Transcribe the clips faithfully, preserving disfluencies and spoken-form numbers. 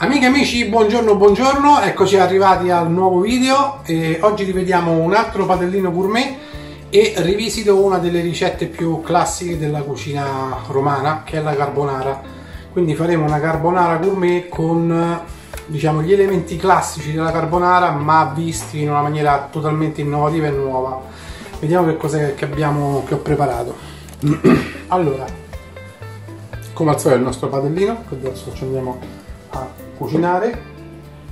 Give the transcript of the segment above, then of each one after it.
Amiche e amici, buongiorno buongiorno, eccoci arrivati al nuovo video e oggi rivediamo un altro padellino gourmet e rivisito una delle ricette più classiche della cucina romana, che è la carbonara. Quindi faremo una carbonara gourmet con, diciamo, gli elementi classici della carbonara, ma visti in una maniera totalmente innovativa e nuova. Vediamo che cos'è che abbiamo, che ho preparato. Allora, come al solito il nostro padellino, che adesso ci andiamo a cucinare.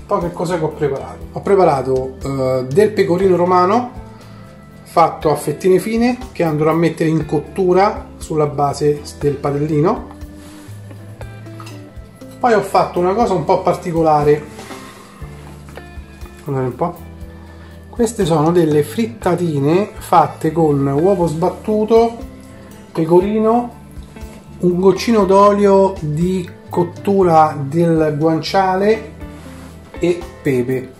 Poi che cos'è che ho preparato? Ho preparato eh, del pecorino romano fatto a fettine fine, che andrò a mettere in cottura sulla base del padellino. Poi ho fatto una cosa un po' particolare, guardate un po', queste sono delle frittatine fatte con uovo sbattuto, pecorino, un goccino d'olio di cottura del guanciale e pepe.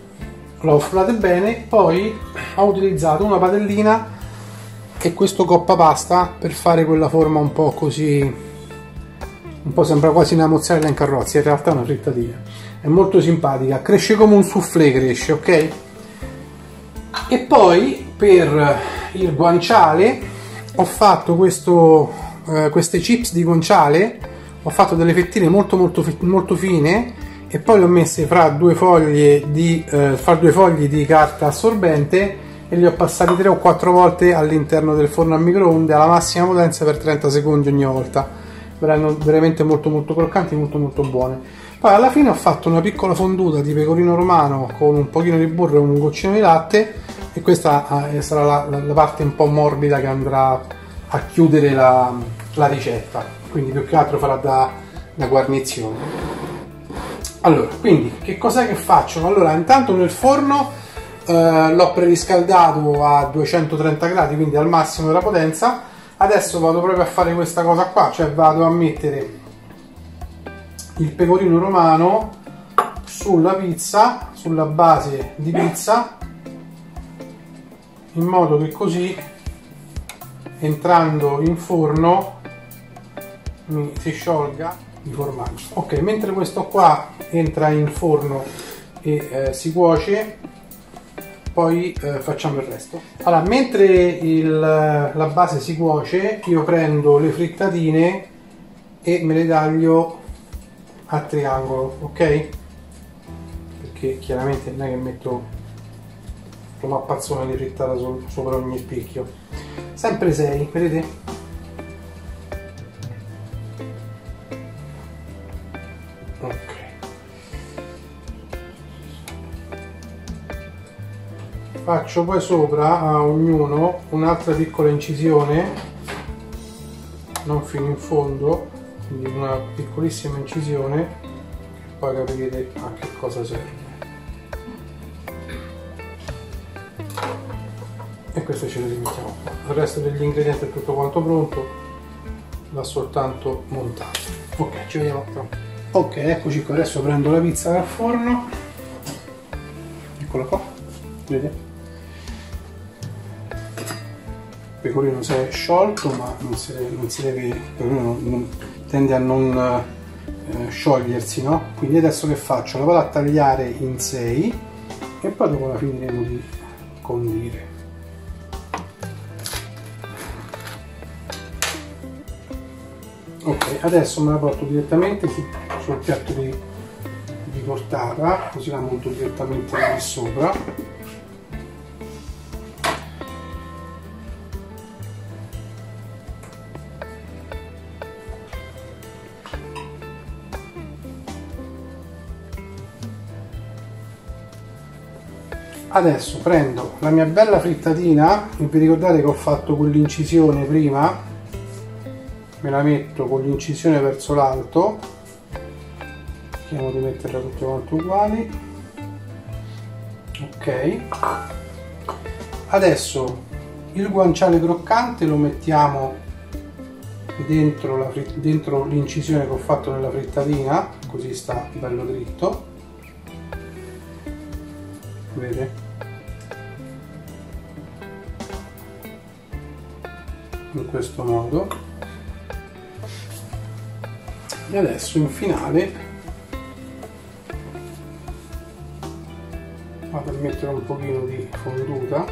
L'ho frullate bene, poi ho utilizzato una padellina e questo coppa pasta per fare quella forma un po' così, un po' sembra quasi una mozzarella in carrozza, in realtà è una frittatina, è molto simpatica, cresce come un soufflé, cresce, ok? E poi per il guanciale ho fatto questo, eh, queste chips di guanciale. Ho fatto delle fettine molto molto molto fine e poi le ho messe fra due foglie di, eh, fra due fogli di carta assorbente e li ho passati tre o quattro volte all'interno del forno a microonde alla massima potenza per trenta secondi ogni volta. Verranno veramente molto molto croccanti, molto molto buone. Poi alla fine ho fatto una piccola fonduta di pecorino romano con un pochino di burro e un goccino di latte, e questa sarà la, la, la parte un po' morbida che andrà a chiudere la, la ricetta. Quindi più che altro farà da, da guarnizione. Allora, quindi che cos'è che faccio? Allora, intanto nel forno eh, l'ho preriscaldato a duecentotrenta gradi, quindi al massimo della potenza. Adesso vado proprio a fare questa cosa qua, cioè vado a mettere il pecorino romano sulla pizza, sulla base di pizza, in modo che così, entrando in forno, mi si sciolga il formaggio. Ok, mentre questo qua entra in forno e eh, si cuoce, poi eh, facciamo il resto. Allora, mentre il, la base si cuoce, io prendo le frittatine e me le taglio a triangolo, ok? Perché chiaramente non è che metto un mappazzone di frittata so, sopra ogni picchio. Sempre sei, vedete? Faccio poi sopra a ognuno un'altra piccola incisione, non fino in fondo, quindi una piccolissima incisione, poi capirete a che cosa serve. E questo ce lo rimettiamo qua. Il resto degli ingredienti è tutto quanto pronto, va soltanto montato. Ok, ci vediamo tra un po'. Ok, eccoci qua, adesso prendo la pizza dal forno, eccola qua, vedete? Il pecorino si è sciolto, ma non si, non si deve, il pecorino non, tende a non eh, sciogliersi, no? Quindi adesso che faccio? La vado a tagliare in sei e poi dopo la finiremo di condire. Ok, adesso me la porto direttamente sul piatto di, di portata, così la monto direttamente lì sopra. Adesso prendo la mia bella frittatina, e vi ricordate che ho fatto quell'incisione prima, me la metto con l'incisione verso l'alto, cerchiamo di metterla tutte quante uguali, ok. Adesso il guanciale croccante lo mettiamo dentro l'incisione che ho fatto nella frittatina, così sta bello dritto, vedete? In questo modo. E adesso in finale ma per mettere un pochino di fonduta.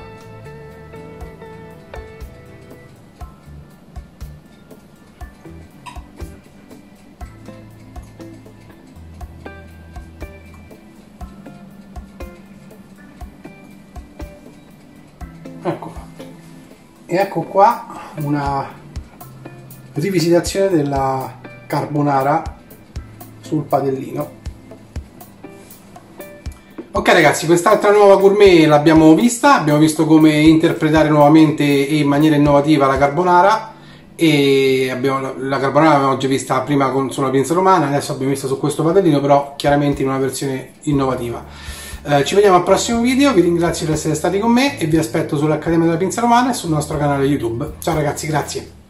Ecco fatto. E ecco qua una rivisitazione della carbonara sul padellino. Ok ragazzi, quest'altra nuova gourmet l'abbiamo vista, abbiamo visto come interpretare nuovamente e in maniera innovativa la carbonara, e abbiamo, la carbonara l'abbiamo già vista prima con, sulla pinza romana, adesso abbiamo visto su questo padellino, però chiaramente in una versione innovativa. Eh, ci vediamo al prossimo video, vi ringrazio per essere stati con me e vi aspetto sull'Accademia della Pinza Romana e sul nostro canale YouTube. Ciao ragazzi, grazie!